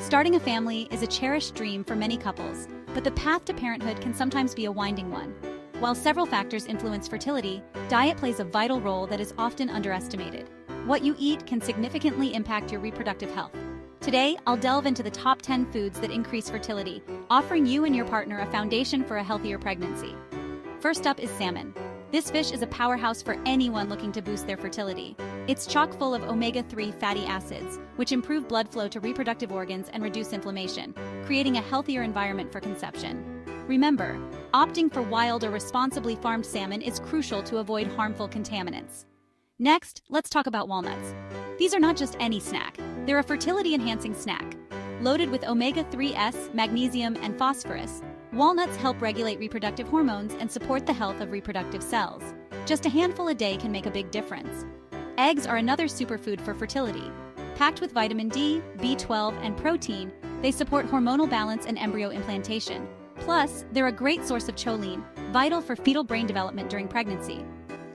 Starting a family is a cherished dream for many couples, but the path to parenthood can sometimes be a winding one. While several factors influence fertility, diet plays a vital role that is often underestimated. What you eat can significantly impact your reproductive health. Today, I'll delve into the top 10 foods that increase fertility, offering you and your partner a foundation for a healthier pregnancy. First up is salmon. This fish is a powerhouse for anyone looking to boost their fertility. It's chock full of omega-3 fatty acids, which improve blood flow to reproductive organs and reduce inflammation, creating a healthier environment for conception. Remember, opting for wild or responsibly farmed salmon is crucial to avoid harmful contaminants. Next, let's talk about walnuts. These are not just any snack. They're a fertility-enhancing snack. Loaded with omega-3s, magnesium, and phosphorus, walnuts help regulate reproductive hormones and support the health of reproductive cells. Just a handful a day can make a big difference. Eggs are another superfood for fertility. Packed with vitamin D, B12, and protein, they support hormonal balance and embryo implantation. Plus, they're a great source of choline, vital for fetal brain development during pregnancy.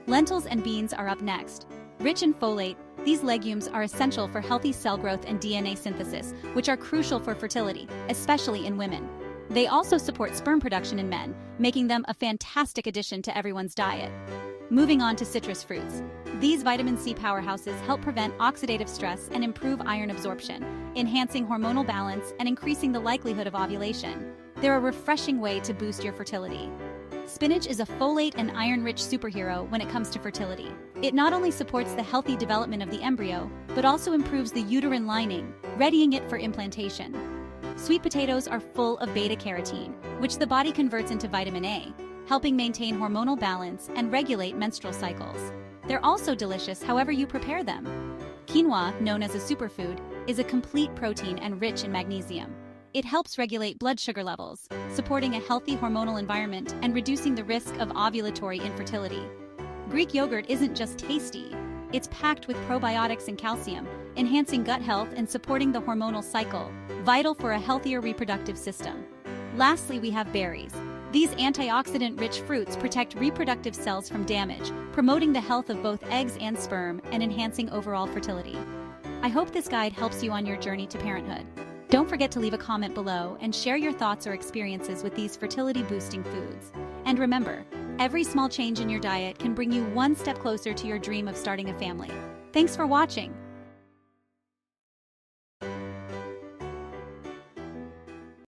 Lentils and beans are up next. Rich in folate, these legumes are essential for healthy cell growth and DNA synthesis, which are crucial for fertility, especially in women. They also support sperm production in men, making them a fantastic addition to everyone's diet. Moving on to citrus fruits. These vitamin C powerhouses help prevent oxidative stress and improve iron absorption, enhancing hormonal balance and increasing the likelihood of ovulation. They're a refreshing way to boost your fertility. Spinach is a folate and iron-rich superhero when it comes to fertility. It not only supports the healthy development of the embryo, but also improves the uterine lining, readying it for implantation. Sweet potatoes are full of beta-carotene, which the body converts into vitamin A, helping maintain hormonal balance and regulate menstrual cycles. They're also delicious however you prepare them. Quinoa, known as a superfood, is a complete protein and rich in magnesium. It helps regulate blood sugar levels, supporting a healthy hormonal environment and reducing the risk of ovulatory infertility. Greek yogurt isn't just tasty. It's packed with probiotics and calcium, enhancing gut health and supporting the hormonal cycle, vital for a healthier reproductive system. Lastly, we have berries. These antioxidant-rich fruits protect reproductive cells from damage, promoting the health of both eggs and sperm and enhancing overall fertility. I hope this guide helps you on your journey to parenthood. Don't forget to leave a comment below and share your thoughts or experiences with these fertility-boosting foods. And remember, every small change in your diet can bring you one step closer to your dream of starting a family. Thanks for watching.